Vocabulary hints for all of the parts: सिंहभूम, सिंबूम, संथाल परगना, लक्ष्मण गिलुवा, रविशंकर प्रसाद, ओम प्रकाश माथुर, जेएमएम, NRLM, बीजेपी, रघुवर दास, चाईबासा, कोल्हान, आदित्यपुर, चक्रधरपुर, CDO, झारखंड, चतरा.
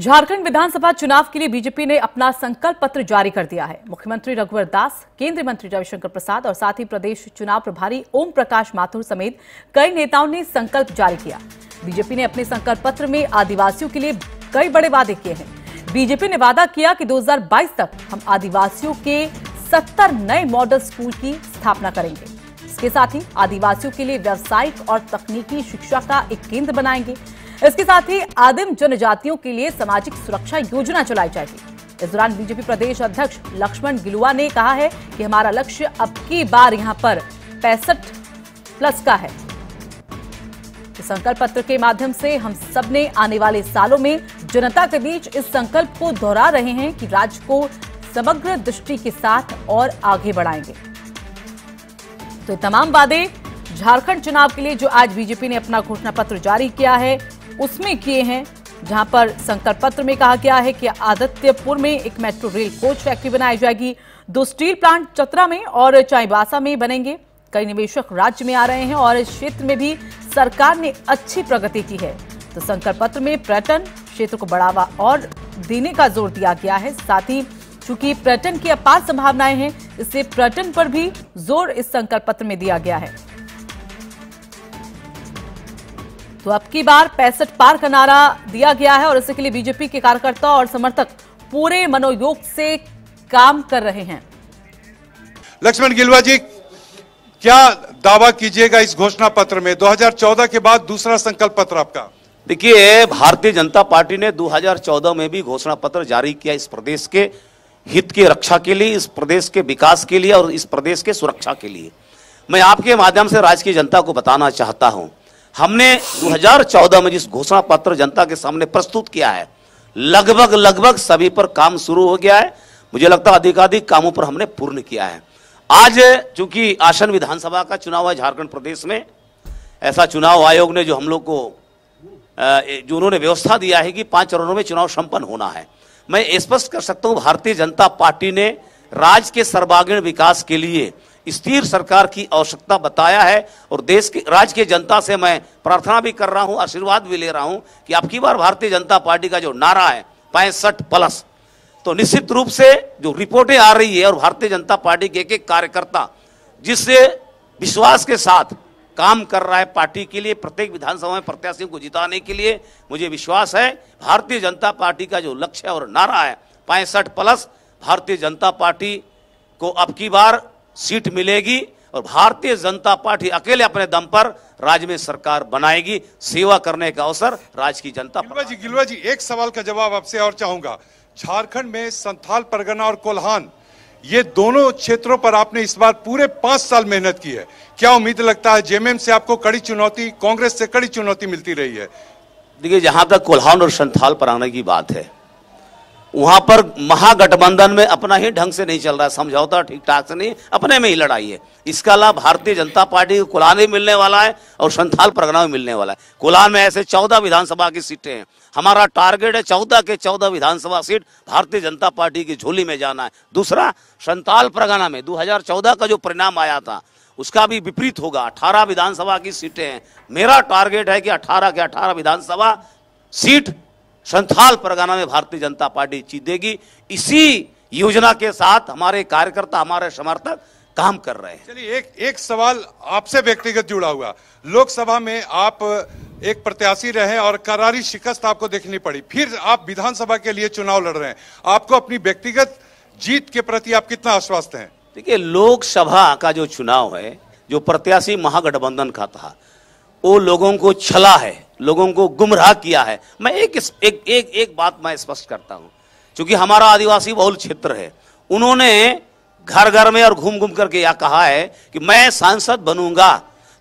झारखंड विधानसभा चुनाव के लिए बीजेपी ने अपना संकल्प पत्र जारी कर दिया है। मुख्यमंत्री रघुवर दास, केंद्रीय मंत्री रविशंकर प्रसाद और साथ ही प्रदेश चुनाव प्रभारी ओम प्रकाश माथुर समेत कई नेताओं ने संकल्प जारी किया। बीजेपी ने अपने संकल्प पत्र में आदिवासियों के लिए कई बड़े वादे किए हैं। बीजेपी ने वादा किया कि 2022 तक हम आदिवासियों के 70 नए मॉडल स्कूल की स्थापना करेंगे। इसके साथ ही आदिवासियों के लिए व्यावसायिक और तकनीकी शिक्षा का एक केंद्र बनाएंगे। इसके साथ ही आदिम जनजातियों के लिए सामाजिक सुरक्षा योजना चलाई जाएगी। इस दौरान बीजेपी प्रदेश अध्यक्ष लक्ष्मण गिलुवा ने कहा है कि हमारा लक्ष्य अब की बार यहां पर 65+ का है। इस संकल्प पत्र के माध्यम से हम सबने आने वाले सालों में जनता के बीच इस संकल्प को दोहरा रहे हैं कि राज्य को समग्र दृष्टि के साथ और आगे बढ़ाएंगे। तो तमाम वादे झारखंड चुनाव के लिए जो आज बीजेपी ने अपना घोषणा पत्र जारी किया है उसमें किए हैं, जहां पर संकल्प पत्र में कहा गया है कि आदित्यपुर में एक मेट्रो रेल कोच फैक्ट्री बनाई जाएगी, 2 स्टील प्लांट चतरा में और चाईबासा में बनेंगे। कई निवेशक राज्य में आ रहे हैं और इस क्षेत्र में भी सरकार ने अच्छी प्रगति की है। तो संकल्प पत्र में पर्यटन क्षेत्र को बढ़ावा और देने का जोर दिया गया है। साथ ही चूंकि पर्यटन की अपार संभावनाएं हैं, इससे पर्यटन पर भी जोर इस संकल्प पत्र में दिया गया है। तो अब की बार 65 पार का नारा दिया गया है और इसके लिए बीजेपी के कार्यकर्ता और समर्थक पूरे मनोयोग से काम कर रहे हैं। लक्ष्मण गिलुवा जी, क्या दावा कीजिएगा इस घोषणा पत्र में? 2014 के बाद दूसरा संकल्प पत्र आपका। देखिए, भारतीय जनता पार्टी ने 2014 में भी घोषणा पत्र जारी किया इस प्रदेश के हित की रक्षा के लिए, इस प्रदेश के विकास के लिए और इस प्रदेश के सुरक्षा के लिए। मैं आपके माध्यम से राज्य की जनता को बताना चाहता हूं, हमने 2014 में जिस घोषणा पत्र जनता के सामने प्रस्तुत किया है लगभग सभी पर काम शुरू हो गया है। मुझे लगता है अधिकाधिक कामों पर हमने पूर्ण किया है। आज चूंकि आसन विधानसभा का चुनाव है झारखंड प्रदेश में, ऐसा चुनाव आयोग ने जो हम लोग को जो उन्होंने व्यवस्था दिया है कि 5 चरणों में चुनाव संपन्न होना है। मैं स्पष्ट कर सकता हूं, भारतीय जनता पार्टी ने राज्य के सर्वांगीण विकास के लिए स्थिर सरकार की आवश्यकता बताया है और देश के राज्य के जनता से मैं प्रार्थना भी कर रहा हूं, आशीर्वाद भी ले रहा हूं कि अब की बार भारतीय जनता पार्टी का जो नारा है 65+, तो निश्चित रूप से जो रिपोर्टें आ रही है और भारतीय जनता पार्टी के एक-एक कार्यकर्ता जिससे विश्वास के साथ काम कर रहा है पार्टी के लिए, प्रत्येक विधानसभा में प्रत्याशियों को जिताने के लिए, मुझे विश्वास है भारतीय जनता पार्टी का जो लक्ष्य और नारा है 65+, भारतीय जनता पार्टी को अब की बार सीट मिलेगी और भारतीय जनता पार्टी अकेले अपने दम पर राज्य में सरकार बनाएगी। सेवा करने का अवसर राज्य की जनता। गिलुवा जी, एक सवाल का जवाब आपसे और चाहूंगा। झारखंड में संथाल, परगना और कोल्हान, ये दोनों क्षेत्रों पर आपने इस बार पूरे 5 साल मेहनत की है। क्या उम्मीद लगता है जेएमएम से आपको कड़ी चुनौती, कांग्रेस से कड़ी चुनौती मिलती रही है? देखिए, जहां तक कोल्हान और संथाल परगना की बात है, वहां पर महागठबंधन में अपना ही ढंग से नहीं चल रहा है, समझौता ठीक ठाक से नहीं, अपने में ही लड़ाई है। इसका लाभ भारतीय जनता पार्टी को कोल्हान में मिलने वाला है और संथाल परगना में मिलने वाला है। कोल्हान में ऐसे 14 विधानसभा की सीटें हैं। हमारा टारगेट है 14 के 14 विधानसभा सीट भारतीय जनता पार्टी की झोली में जाना है। दूसरा, संथाल परगना में 2014 का जो परिणाम आया था उसका भी विपरीत होगा। 18 विधानसभा की सीटें हैं। मेरा टारगेट है कि 18 के 18 विधानसभा सीट संथाल परगना में भारतीय जनता पार्टी जीतेगी। इसी योजना के साथ हमारे कार्यकर्ता, हमारे समर्थक काम कर रहे हैं। चलिए, एक सवाल आपसे व्यक्तिगत जुड़ा हुआ। लोकसभा में आप एक प्रत्याशी रहे और करारी शिकस्त आपको देखनी पड़ी, फिर आप विधानसभा के लिए चुनाव लड़ रहे हैं। आपको अपनी व्यक्तिगत जीत के प्रति आप कितना आश्वस्त हैं? देखिए, लोकसभा का जो चुनाव है, जो प्रत्याशी महागठबंधन का था, वो लोगों को छला है, लोगों को गुमराह किया है। मैं एक बात मैं स्पष्ट करता हूँ, क्योंकि हमारा आदिवासी बहुल क्षेत्र है। उन्होंने घर-घर में और घूम-घूम करके यह कहा है कि मैं सांसद बनूंगा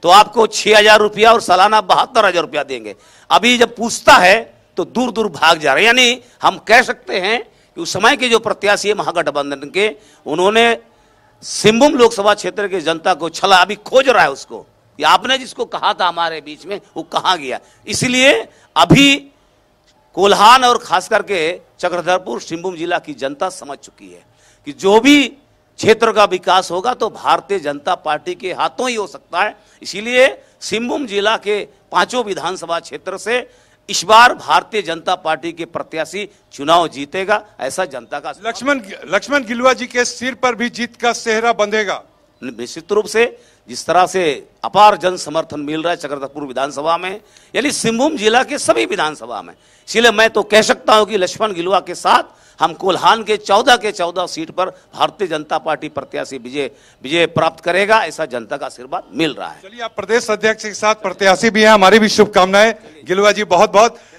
तो आपको 6000 रुपया और सालाना 72,000 रुपया देंगे। अभी जब पूछता है तो दूर भाग जा रहे हैं। यानी हम कह सकते हैं कि उस समय के जो प्रत्याशी है महागठबंधन के, उन्होंने सिंबूम लोकसभा क्षेत्र की जनता को छला। अभी खोज रहा है उसको, आपने जिसको कहा था हमारे बीच में, वो कहाँ गया। इसलिए अभी कोल्हान और खास करके चक्रधरपुर, सिंहभूम जिला की जनता समझ चुकी है कि जो भी क्षेत्र का विकास होगा तो भारतीय जनता पार्टी के हाथों ही हो सकता है। इसीलिए सिंहभूम जिला के 5 विधानसभा क्षेत्र से इस बार भारतीय जनता पार्टी के प्रत्याशी चुनाव जीतेगा, ऐसा जनता का। लक्ष्मण गिलुवा जी के सिर पर भी जीत का सेहरा बंधेगा। निश्चित रूप से जिस तरह से अपार जन समर्थन मिल रहा है चक्रधरपुर विधानसभा में, यानी सिंहभूम जिला के सभी विधानसभा में, इसलिए मैं तो कह सकता हूं कि लक्ष्मण गिलुवा के साथ हम कोल्हान के 14 के 14 सीट पर भारतीय जनता पार्टी प्रत्याशी विजय प्राप्त करेगा, ऐसा जनता का आशीर्वाद मिल रहा है। चलिए, आप प्रदेश अध्यक्ष के साथ प्रत्याशी भी हैं, हमारी भी शुभकामनाएं। गिलुवा जी बहुत बहुत